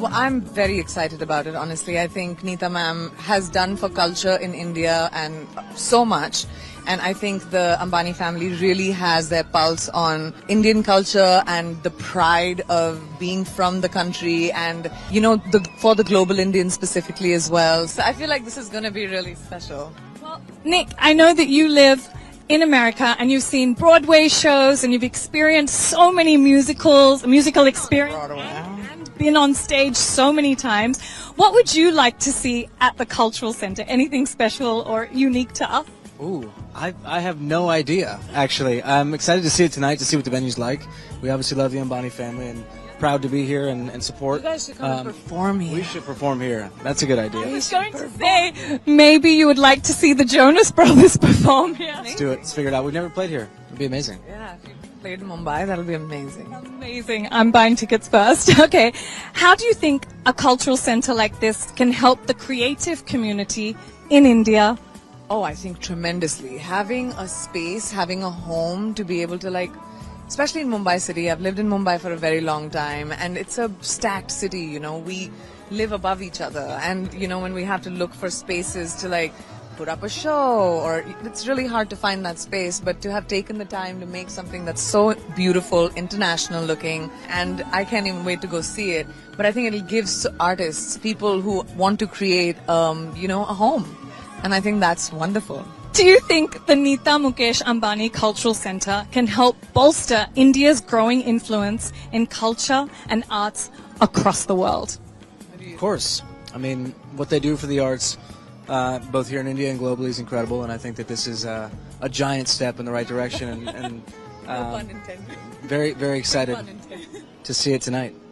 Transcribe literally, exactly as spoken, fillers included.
Well, I'm very excited about it, honestly. I think Nita ma'am has done for culture in India and so much. And I think the Ambani family really has their pulse on Indian culture and the pride of being from the country and, you know, the, for the global Indians specifically as well. So I feel like this is going to be really special. Well, Nick, I know that you live in America and you've seen Broadway shows and you've experienced so many musicals, musical experience, and, and been on stage so many times. What would you like to see at the Cultural Center? Anything special or unique to us? Ooh, I, I have no idea, actually. I'm excited to see it tonight, to see what the venue's like. We obviously love the Ambani family and proud to be here and, and support. You guys should come um, and perform here. We should perform here. That's a good idea. I was going to say, maybe you would like to see the Jonas Brothers perform here. Let's do it. Let's figure it out. We've never played here. It'd be amazing. Yeah, if you played in Mumbai, that'll be amazing. Amazing. I'm buying tickets first. Okay. How do you think a cultural center like this can help the creative community in India? Oh, I think tremendously. Having a space, having a home to be able to, like, especially in Mumbai city, I've lived in Mumbai for a very long time and it's a stacked city, you know, we live above each other and, you know, when we have to look for spaces to, like, put up a show, or it's really hard to find that space, but to have taken the time to make something that's so beautiful, international looking, and I can't even wait to go see it. But I think it'll give artists, people who want to create, um, you know, a home. And I think that's wonderful. Do you think the Nita Mukesh Ambani Cultural Center can help bolster India's growing influence in culture and arts across the world? Of course. I mean, what they do for the arts, uh, both here in India and globally, is incredible. And I think that this is uh, a giant step in the right direction. And, and um, no pun intended. Very, very excited no pun intended. to see it tonight.